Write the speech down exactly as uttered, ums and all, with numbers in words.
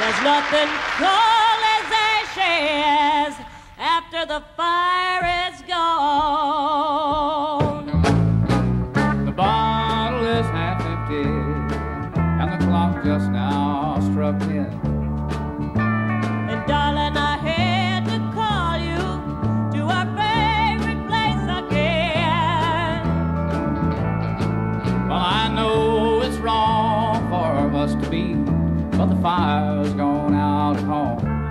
There's nothing cold as ashes after the fire is gone. The bottle is half empty, and the clock just now struck ten. And darling, I had to call you to our favorite place again. Well, I know it's wrong for us to be, but the fire's gone out at home.